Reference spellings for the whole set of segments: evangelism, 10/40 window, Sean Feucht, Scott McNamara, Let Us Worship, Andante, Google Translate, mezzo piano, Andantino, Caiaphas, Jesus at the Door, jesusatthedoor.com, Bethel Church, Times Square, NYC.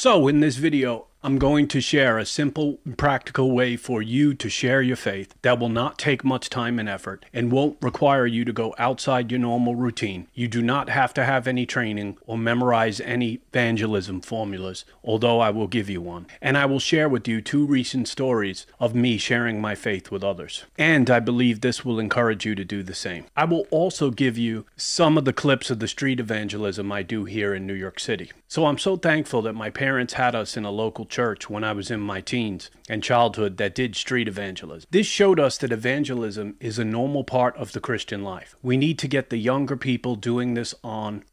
So in this video, I'm going to share a simple and practical way for you to share your faith that will not take much time and effort and won't require you to go outside your normal routine. You do not have to have any training or memorize any evangelism formulas, although I will give you one. And I will share with you two recent stories of me sharing my faith with others. And I believe this will encourage you to do the same. I will also give you some of the clips of the street evangelism I do here in New York City. So I'm so thankful that my parents had us in a local church when I was in my teens and childhood that did street evangelism. This showed us that evangelism is a normal part of the Christian life. We need to get the younger people doing this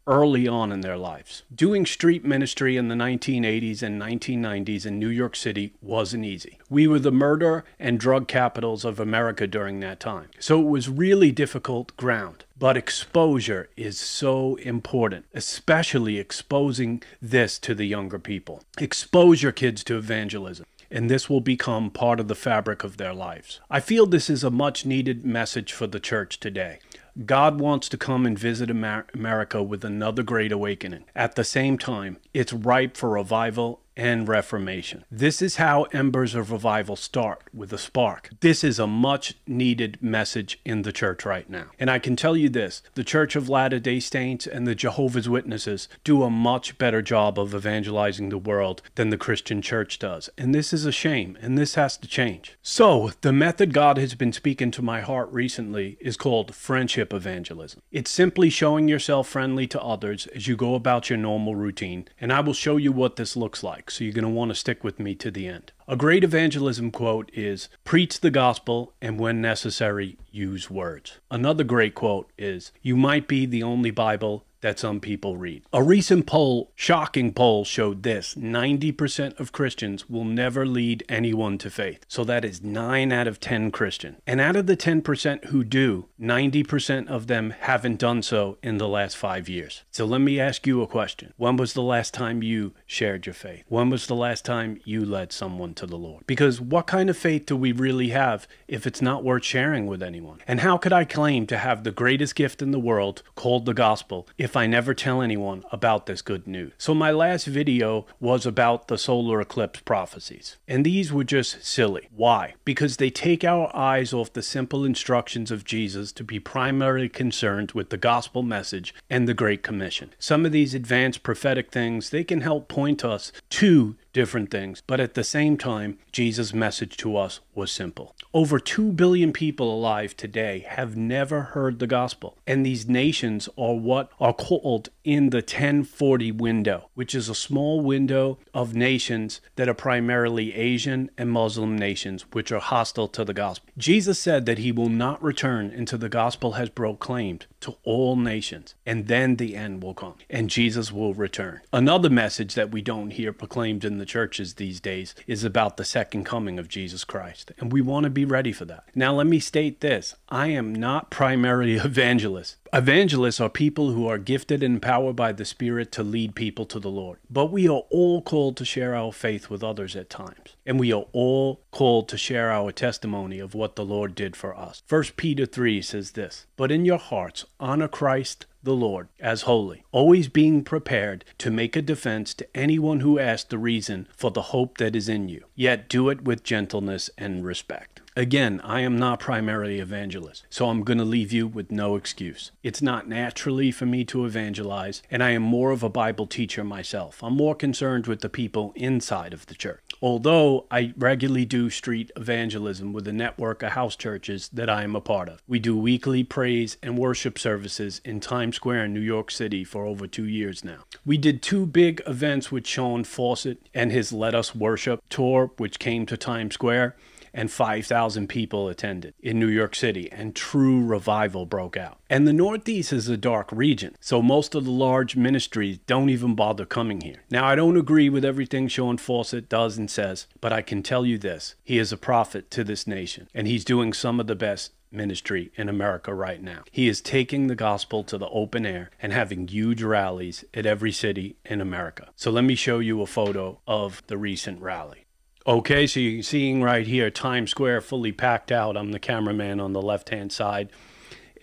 early on in their lives. Doing street ministry in the 1980s and 1990s in New York City wasn't easy. We were the murder and drug capitals of America during that time. So it was really difficult ground. But exposure is so important, especially exposing this to the younger people. Expose your kids to evangelism, and this will become part of the fabric of their lives. I feel this is a much-needed message for the church today. God wants to come and visit America with another great awakening. At the same time, it's ripe for revival and reformation. This is how embers of revival start, with a spark. This is a much-needed message in the church right now. And I can tell you this, the Church of Latter-day Saints and the Jehovah's Witnesses do a much better job of evangelizing the world than the Christian church does. And this is a shame, and this has to change. So, the method God has been speaking to my heart recently is called friendship evangelism. It's simply showing yourself friendly to others as you go about your normal routine, and I will show you what this looks like, so you're going to want to stick with me to the end. A great evangelism quote is, "Preach the gospel, and when necessary, use words." Another great quote is, "You might be the only Bible that some people read." A recent poll, shocking poll, showed this. 90% of Christians will never lead anyone to faith. So that is 9 out of 10 Christians. And out of the 10% who do, 90% of them haven't done so in the last 5 years. So let me ask you a question. When was the last time you shared your faith? When was the last time you led someone to the Lord? Because what kind of faith do we really have if it's not worth sharing with anyone? And how could I claim to have the greatest gift in the world called the gospel if I never tell anyone about this good news? So my last video was about the solar eclipse prophecies. And these were just silly. Why? Because they take our eyes off the simple instructions of Jesus to be primarily concerned with the gospel message and the Great Commission. Some of these advanced prophetic things, they can help point us to different things, but at the same time, Jesus' message to us was simple. Over 2 billion people alive today have never heard the gospel, and these nations are what are called in the 10/40 window, which is a small window of nations that are primarily Asian and Muslim nations, which are hostile to the gospel. Jesus said that he will not return until the gospel has proclaimed to all nations, and then the end will come, and Jesus will return. Another message that we don't hear proclaimed in the churches these days is about the second coming of Jesus Christ, and we want to be ready for that. Now let me state this, I am not primarily evangelist. Evangelists are people who are gifted and empowered by the Spirit to lead people to the Lord. But we are all called to share our faith with others at times. And we are all called to share our testimony of what the Lord did for us. 1 Peter 3 says this, "But in your hearts honor Christ the Lord as holy, always being prepared to make a defense to anyone who asks the reason for the hope that is in you. Yet do it with gentleness and respect." Again, I am not primarily evangelist, so I'm going to leave you with no excuse. It's not naturally for me to evangelize, and I am more of a Bible teacher myself. I'm more concerned with the people inside of the church. Although I regularly do street evangelism with a network of house churches that I am a part of. We do weekly praise and worship services in Times Square in New York City for over 2 years now. We did 2 big events with Sean Feucht and his Let Us Worship tour, which came to Times Square, and 5,000 people attended in New York City, and true revival broke out. And the Northeast is a dark region, so most of the large ministries don't even bother coming here. Now, I don't agree with everything Sean Feucht does and says, but I can tell you this, he is a prophet to this nation, and he's doing some of the best ministry in America right now. He is taking the gospel to the open air and having huge rallies at every city in America. So let me show you a photo of the recent rally. Okay, so you're seeing right here, Times Square fully packed out. I'm the cameraman on the left-hand side.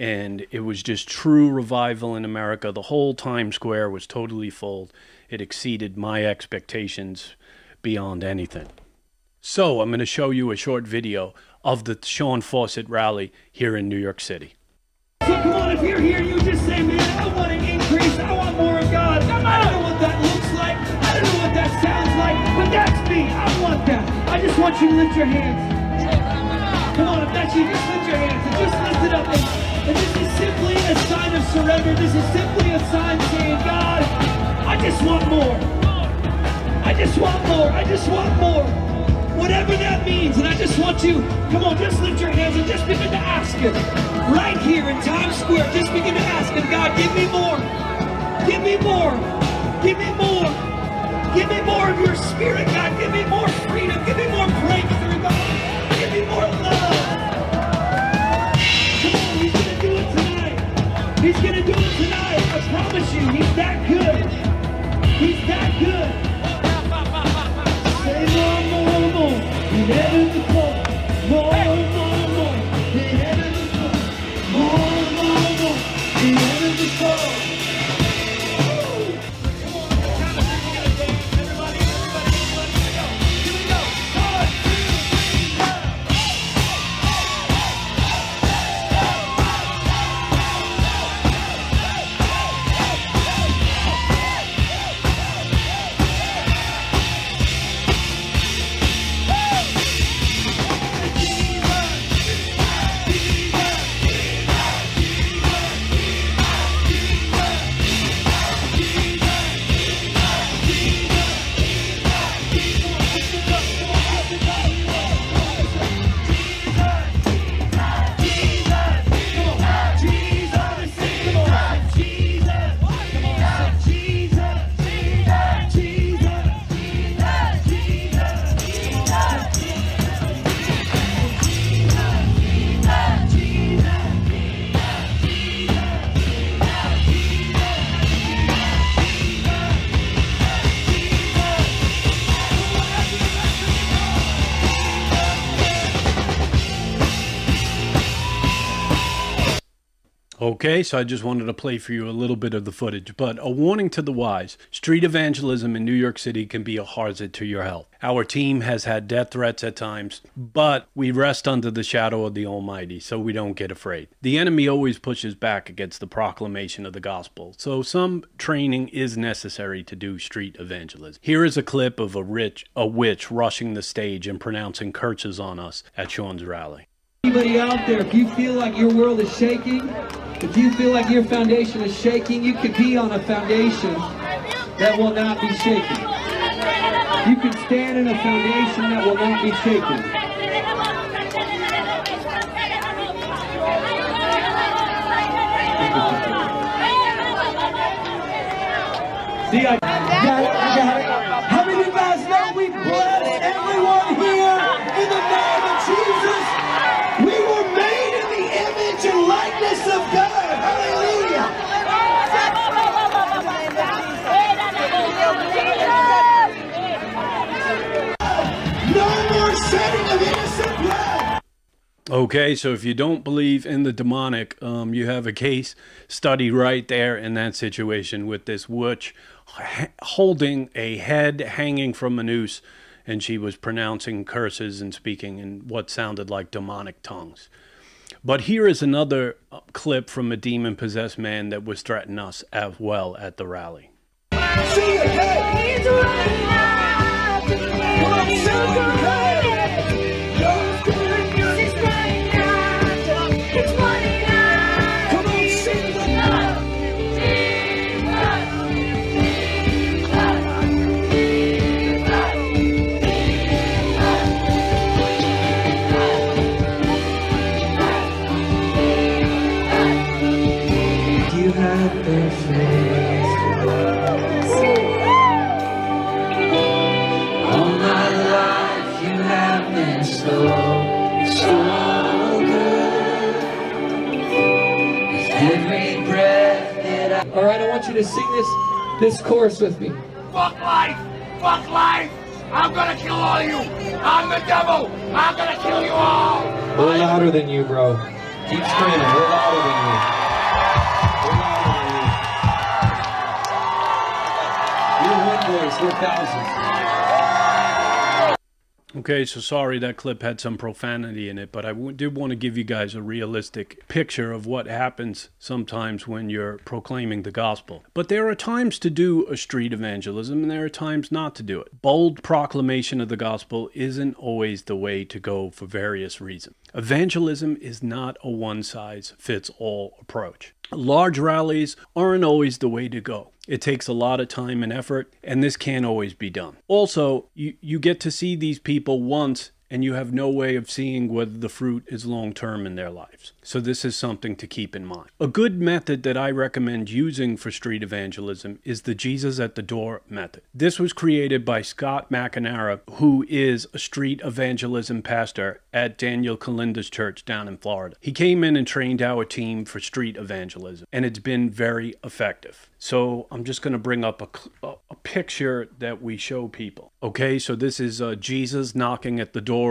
And it was just true revival in America. The whole Times Square was totally full. It exceeded my expectations beyond anything. So I'm going to show you a short video of the Sean Feucht rally here in New York City. So come on, if you're here, you just say, man, I want an increase. I want more of God. I don't know what that looks like. I don't know what that sounds like. But that's me. I want that. I just want you to lift your hands. Come on, if that's you, just lift your hands. And just lift it up. And this is simply a sign of surrender. This is simply a sign saying, God, I just want more. I just want more. I just want more. Whatever that means. And I just want you, come on, just lift your hands and just begin to ask Him. Right here in Times Square, just begin to ask Him, God, give me more. Give me more. Give me more. Give me more of your spirit, God. Give me more freedom. Give me more breakthrough, God. Give me more love. He's going to do it tonight, I promise you. He's that good. He's that good. Say more, more. In heaven before. More, more. In heaven before. More, more. In heaven before. Come on, the count of three, we're going to dance. Everybody, everybody, everybody, here we go. Here we go. 1, 2, 3, 4. Okay, so I just wanted to play for you a little bit of the footage, but a warning to the wise, street evangelism in New York City can be a hazard to your health. Our team has had death threats at times, but we rest under the shadow of the Almighty, so we don't get afraid. The enemy always pushes back against the proclamation of the gospel, so some training is necessary to do street evangelism. Here is a clip of a witch rushing the stage and pronouncing curses on us at Sean's rally. Anybody out there, if you feel like your world is shaking, if you feel like your foundation is shaking, you could be on a foundation that will not be shaken. You can stand in a foundation that will not be shaken. See, I got it, I got it. How many of you guys know we bless everyone here in the name of Jesus? Of God, hallelujah. No more shedding of innocent blood. Okay, so if you don't believe in the demonic, you have a case study right there in that situation with this witch holding a head hanging from a noose, and she was pronouncing curses and speaking in what sounded like demonic tongues. But here is another clip from a demon-possessed man that was threatening us as well at the rally. See you, hey. All right, I want you to sing this chorus with me. Fuck life! Fuck life! I'm gonna kill all you! I'm the devil! I'm gonna kill you all! We're louder than you, bro. Keep screaming. We're louder than you. We're louder than you. You're one voice. We're thousands. Okay, so sorry that clip had some profanity in it, but I did want to give you guys a realistic picture of what happens sometimes when you're proclaiming the gospel. But there are times to do a street evangelism, and there are times not to do it. Bold proclamation of the gospel isn't always the way to go for various reasons. Evangelism is not a one-size-fits-all approach. Large rallies aren't always the way to go. It takes a lot of time and effort, and this can't always be done. Also, you get to see these people once, and you have no way of seeing whether the fruit is long-term in their lives. So this is something to keep in mind. A good method that I recommend using for street evangelism is the Jesus at the Door method. This was created by Scott McNamara, who is a street evangelism pastor at Daniel Kalinda's church down in Florida. He came in and trained our team for street evangelism, and it's been very effective. So I'm just going to bring up a picture that we show people. Okay, so this is Jesus knocking at the door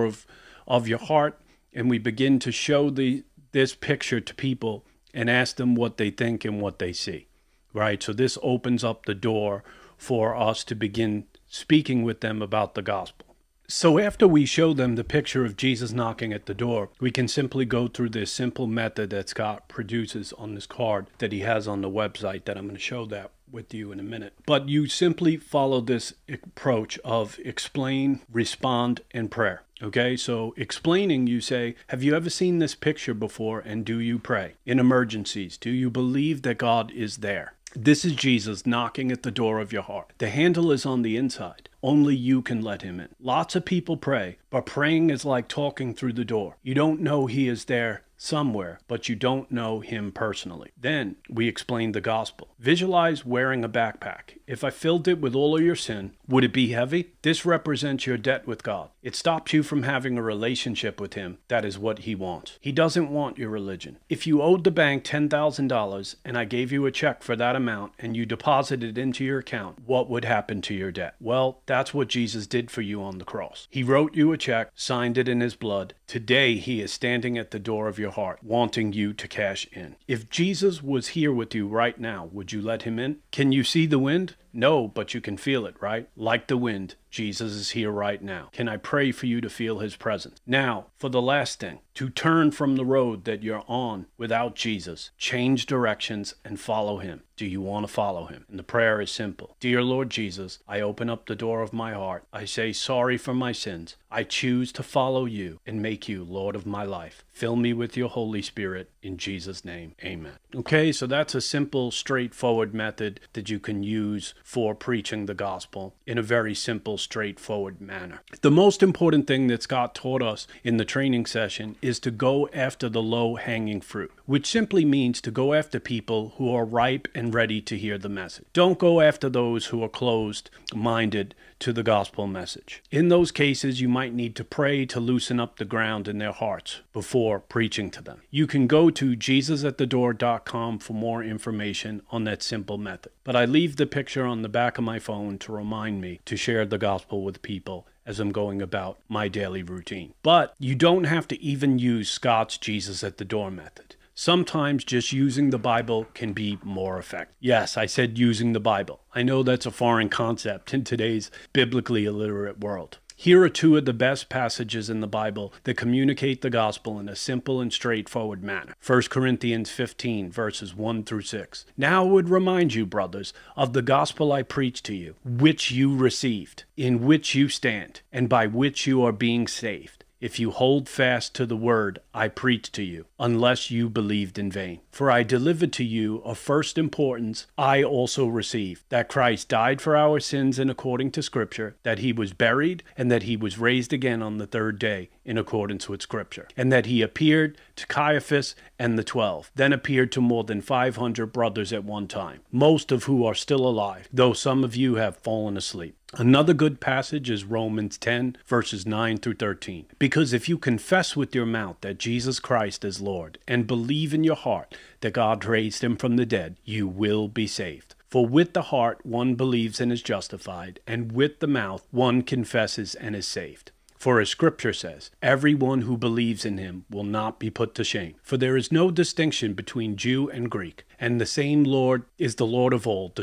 of your heart, and we begin to show this picture to people and ask them what they think and what they see, right? So this opens up the door for us to begin speaking with them about the gospel. So after we show them the picture of Jesus knocking at the door, we can simply go through this simple method that Scott produces on this card that he has on the website that I'm going to show that with you in a minute. But you simply follow this approach of explain, respond, and prayer. Okay, so explaining, you say, have you ever seen this picture before, and do you pray? In emergencies, do you believe that God is there? This is Jesus knocking at the door of your heart. The handle is on the inside. Only you can let him in. Lots of people pray, but praying is like talking through the door. You don't know he is there somewhere, but you don't know him personally. Then we explain the gospel. Visualize wearing a backpack. If I filled it with all of your sin, would it be heavy? This represents your debt with God. It stops you from having a relationship with him. That is what he wants. He doesn't want your religion. If you owed the bank $10,000 and I gave you a check for that amount and you deposited it into your account, what would happen to your debt? Well, that's what Jesus did for you on the cross. He wrote you a check, signed it in his blood. Today, he is standing at the door of your heart, wanting you to cash in. If Jesus was here with you right now, would you let him in? Can you see the wind? No, but you can feel it, right? Like the wind, Jesus is here right now. Can I pray for you to feel his presence? Now, for the last thing, to turn from the road that you're on without Jesus. Change directions and follow him. Do you want to follow him? And the prayer is simple. Dear Lord Jesus, I open up the door of my heart. I say sorry for my sins. I choose to follow you and make you Lord of my life. Fill me with your Holy Spirit. In Jesus' name, amen. Okay, so that's a simple, straightforward method that you can use for preaching the gospel in a very simple, straightforward manner. The most important thing that Scott taught us in the training session is to go after the low-hanging fruit, which simply means to go after people who are ripe and ready to hear the message. Don't go after those who are closed-minded to the gospel message. In those cases, you might need to pray to loosen up the ground in their hearts before preaching to them. You can go to jesusatthedoor.com for more information on that simple method. But I leave the picture on the back of my phone to remind me to share the gospel with people as I'm going about my daily routine. But you don't have to even use Scott's Jesus at the Door method. Sometimes just using the Bible can be more effective. Yes, I said using the Bible. I know that's a foreign concept in today's biblically illiterate world. Here are two of the best passages in the Bible that communicate the gospel in a simple and straightforward manner. 1 Corinthians 15, verses 1 through 6. Now I would remind you, brothers, of the gospel I preached to you, which you received, in which you stand, and by which you are being saved, if you hold fast to the word I preached to you, unless you believed in vain. For I delivered to you of first importance, I also received, that Christ died for our sins in accordance to Scripture, that he was buried, and that he was raised again on the third day in accordance with Scripture, and that he appeared to Caiaphas and the 12, then appeared to more than 500 brothers at one time, most of who are still alive, though some of you have fallen asleep. Another good passage is Romans 10, verses 9 through 13. Because if you confess with your mouth that Jesus Christ is Lord, and believe in your heart that God raised him from the dead, you will be saved. For with the heart one believes and is justified, and with the mouth one confesses and is saved. For as Scripture says, everyone who believes in him will not be put to shame. For there is no distinction between Jew and Greek, and the same Lord is the Lord of all,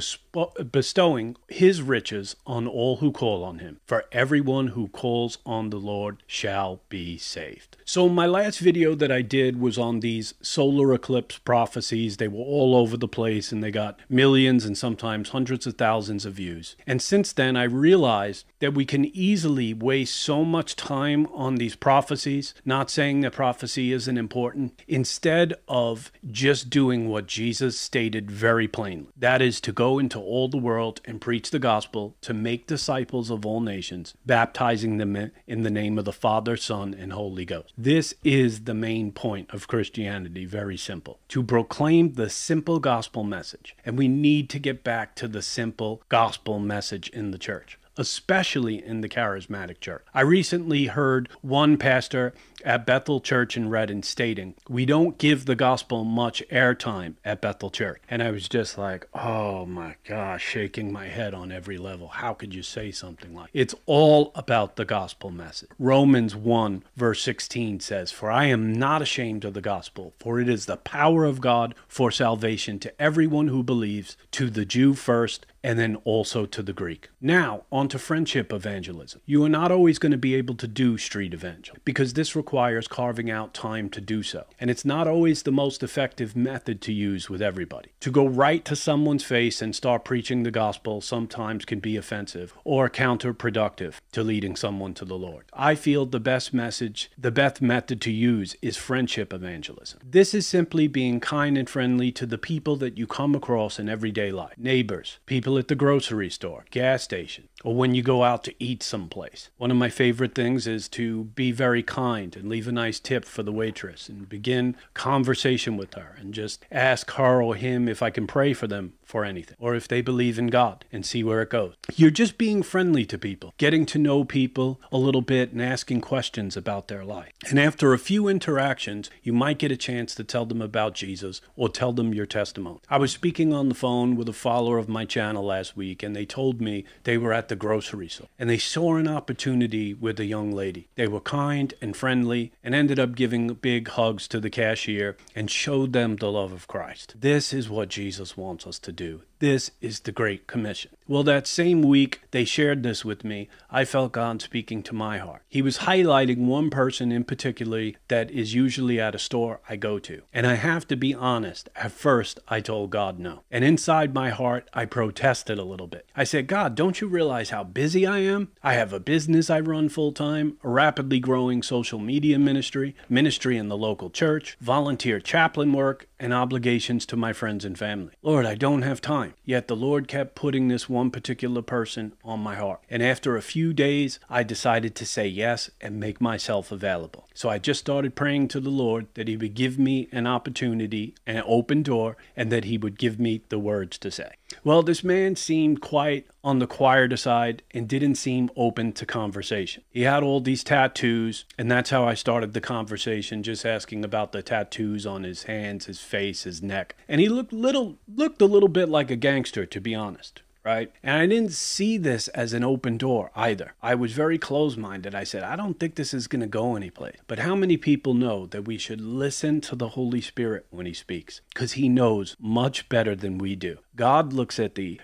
bestowing his riches on all who call on him. For everyone who calls on the Lord shall be saved. So my last video that I did was on these solar eclipse prophecies. They were all over the place, and they got millions and sometimes hundreds of thousands of views. And since then, I realized that we can easily waste so much time on these prophecies, not saying that prophecy isn't important, instead of just doing what Jesus stated very plainly. That is to go into all the world and preach the gospel, to make disciples of all nations, baptizing them in the name of the Father, Son, and Holy Ghost. This is the main point of Christianity, very simple. To proclaim the simple gospel message. And we need to get back to the simple gospel message in the church, especially in the charismatic church. I recently heard one pastor at Bethel Church in Redden stating, "We don't give the gospel much airtime at Bethel Church." And I was just like, oh my gosh, shaking my head on every level. How could you say something like that? It's all about the gospel message. Romans 1 verse 16 says, "For I am not ashamed of the gospel, for it is the power of God for salvation to everyone who believes, to the Jew first, and then also to the Greek." Now, on to friendship evangelism. You are not always going to be able to do street evangelism because this requires carving out time to do so. And it's not always the most effective method to use with everybody. To go right to someone's face and start preaching the gospel sometimes can be offensive or counterproductive to leading someone to the Lord. I feel the best method to use is friendship evangelism. This is simply being kind and friendly to the people that you come across in everyday life. Neighbors, people at the grocery store, gas station, or when you go out to eat someplace. One of my favorite things is to be very kind and leave a nice tip for the waitress and begin conversation with her and just ask her or him if I can pray for them for anything, or if they believe in God, and see where it goes. You're just being friendly to people, getting to know people a little bit and asking questions about their life. And after a few interactions, you might get a chance to tell them about Jesus or tell them your testimony. I was speaking on the phone with a follower of my channel last week, and they told me they were at the grocery store and they saw an opportunity with a young lady. They were kind and friendly and ended up giving big hugs to the cashier and showed them the love of Christ. This is what Jesus wants us to do. This is the Great Commission. Well, that same week they shared this with me, I felt God speaking to my heart. He was highlighting one person in particular that is usually at a store I go to. And I have to be honest, at first I told God no. And inside my heart, I protested a little bit. I said, "God, don't you realize how busy I am? I have a business I run full time, a rapidly growing social media ministry, ministry in the local church, volunteer chaplain work, and obligations to my friends and family. Lord, I don't have time." Yet the Lord kept putting this one particular person on my heart. And after a few days, I decided to say yes and make myself available. So I just started praying to the Lord that he would give me an opportunity, an open door, and that he would give me the words to say. Well, this man seemed quite on the quieter side and didn't seem open to conversation. He had all these tattoos, and that's how I started the conversation, just asking about the tattoos on his hands, his face, his neck. And he looked a little bit like a gangster, to be honest. Right? And I didn't see this as an open door either. I was very closed-minded. I said, I don't think this is going to go anyplace. But how many people know that we should listen to the Holy Spirit when he speaks? Because he knows much better than we do. God looks at the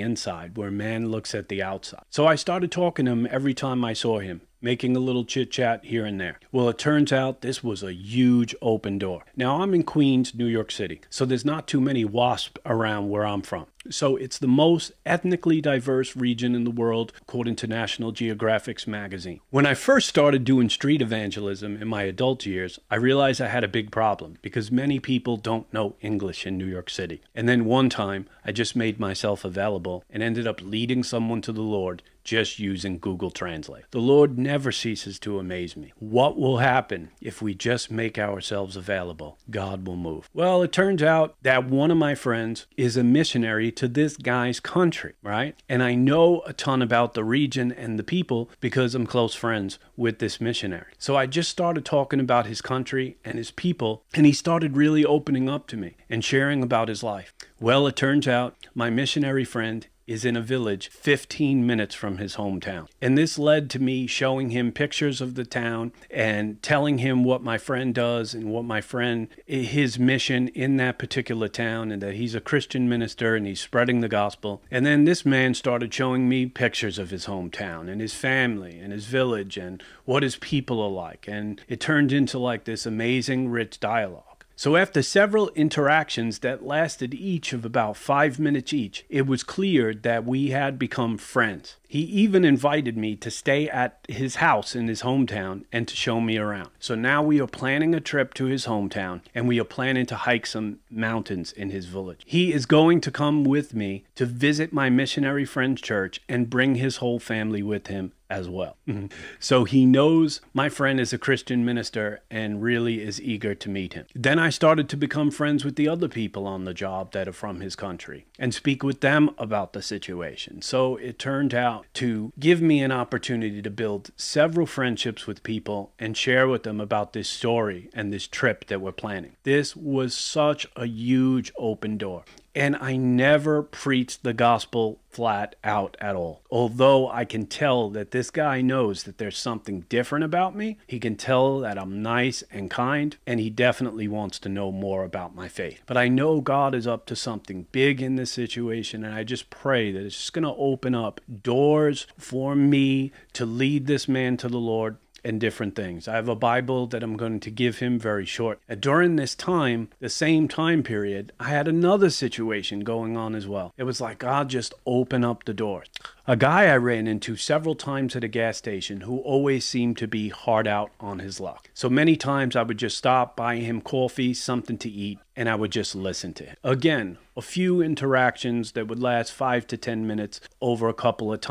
inside where man looks at the outside. So I started talking to him every time I saw him, making a little chit-chat here and there. Well, it turns out this was a huge open door. Now, I'm in Queens, New York City, so there's not too many WASPs around where I'm from. So it's the most ethnically diverse region in the world, according to National Geographic's magazine. When I first started doing street evangelism in my adult years, I realized I had a big problem because many people don't know English in New York City. And then one time, I just made myself available and ended up leading someone to the Lord just using Google Translate. The Lord never ceases to amaze me. What will happen if we just make ourselves available? God will move. Well, it turns out that one of my friends is a missionary to this guy's country, right? And I know a ton about the region and the people because I'm close friends with this missionary. So I just started talking about his country and his people, and he started really opening up to me and sharing about his life. Well, it turns out my missionary friend is in a village 15 minutes from his hometown. And this led to me showing him pictures of the town and telling him what my friend does and what my friend, his mission in that particular town, and that he's a Christian minister and he's spreading the gospel. And then this man started showing me pictures of his hometown and his family and his village and what his people are like. And it turned into like this amazing rich dialogue. So after several interactions that lasted each of about 5 minutes each, it was clear that we had become friends. He even invited me to stay at his house in his hometown and to show me around. So now we are planning a trip to his hometown, and we are planning to hike some mountains in his village. He is going to come with me to visit my missionary friend's church and bring his whole family with him as well. So he knows my friend is a Christian minister and really is eager to meet him. Then I started to become friends with the other people on the job that are from his country and speak with them about the situation. So it turned out to give me an opportunity to build several friendships with people and share with them about this story and this trip that we're planning. This was such a huge open door. And I never preached the gospel flat out at all. Although I can tell that this guy knows that there's something different about me. He can tell that I'm nice and kind, and he definitely wants to know more about my faith. But I know God is up to something big in this situation, and I just pray that it's just going to open up doors for me to lead this man to the Lord and different things. I have a Bible that I'm going to give him very short. And during this time, the same time period, I had another situation going on as well. It was like, God, just open up the door. A guy I ran into several times at a gas station who always seemed to be hard out on his luck. So many times I would just stop, buy him coffee, something to eat, and I would just listen to him. Again, a few interactions that would last 5 to 10 minutes over a couple of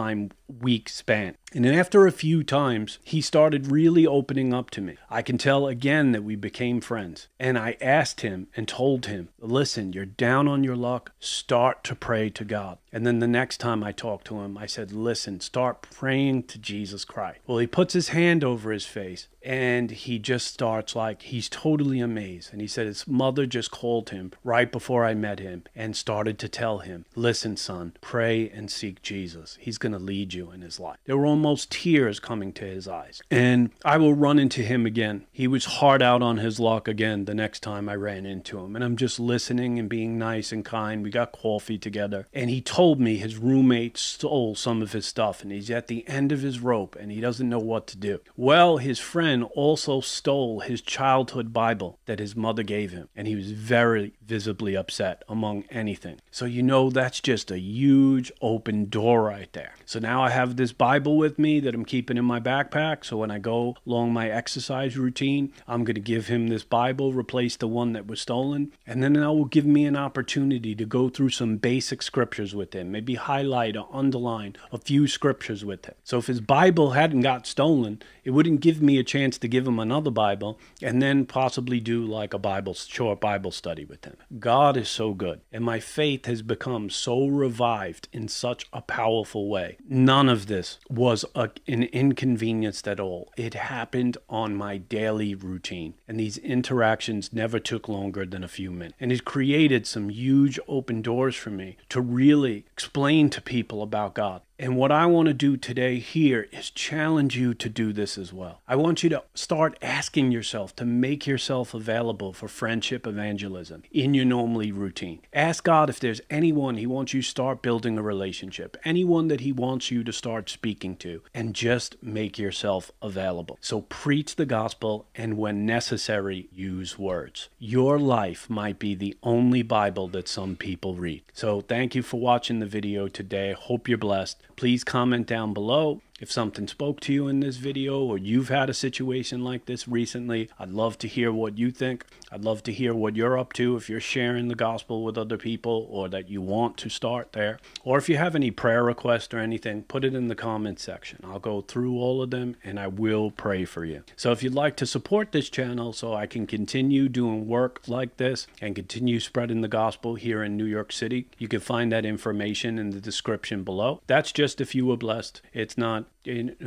week span. And then after a few times, he started really opening up to me. I can tell again that we became friends. And I asked him and told him, listen, you're down on your luck. Start to pray to God. And then the next time I talked to him, I said, listen, start praying to Jesus Christ. Well, he puts his hand over his face and he just starts like, he's totally amazed. And he said his mother just called him right before I met him and started to tell him, listen, son, pray and seek Jesus. He's going to lead you in his life. There were almost tears coming to his eyes. And I will run into him again. He was hard out on his luck again the next time I ran into him. And I'm just listening and being nice and kind. We got coffee together. And he told me his roommate stole some of his stuff and he's at the end of his rope and he doesn't know what to do. Well, his friend also stole his childhood Bible that his mother gave him, and he was very visibly upset among anything. So you know that's just a huge open door right there. So now I have this Bible with me that I'm keeping in my backpack, so when I go along my exercise routine, I'm going to give him this Bible, replace the one that was stolen, and then that will give me an opportunity to go through some basic scriptures with him, maybe highlight or underline a few scriptures with him. So if his Bible hadn't got stolen, it wouldn't give me a chance to give him another Bible and then possibly do like a short Bible study with him. God is so good, and my faith has become so revived in such a powerful way. None of this was an inconvenience at all. It happened on my daily routine, and these interactions never took longer than a few minutes. And it created some huge open doors for me to really explain to people about God. And what I want to do today here is challenge you to do this as well. I want you to start asking yourself to make yourself available for friendship evangelism in your normally routine. Ask God if there's anyone he wants you to start building a relationship, anyone that he wants you to start speaking to, and just make yourself available. So preach the gospel, and when necessary, use words. Your life might be the only Bible that some people read. So thank you for watching the video today. Hope you're blessed. Please comment down below if something spoke to you in this video or you've had a situation like this recently. I'd love to hear what you think. I'd love to hear what you're up to if you're sharing the gospel with other people or that you want to start there. Or if you have any prayer requests or anything, put it in the comment section. I'll go through all of them and I will pray for you. So if you'd like to support this channel so I can continue doing work like this and continue spreading the gospel here in New York City, you can find that information in the description below. That's just if you were blessed. It's not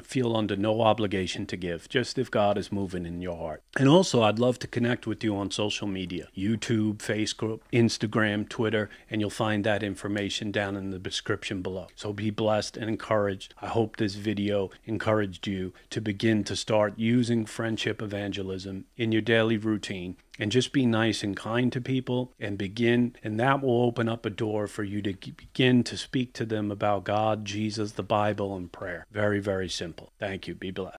feel under no obligation to give, just if God is moving in your heart. And also, I'd love to connect with you on social media, YouTube, Facebook, Instagram, Twitter, and you'll find that information down in the description below. So be blessed and encouraged. I hope this video encouraged you to begin to start using friendship evangelism in your daily routine. And just be nice and kind to people and begin, and that will open up a door for you to begin to speak to them about God, Jesus, the Bible, and prayer. Very, very simple. Thank you. Be blessed.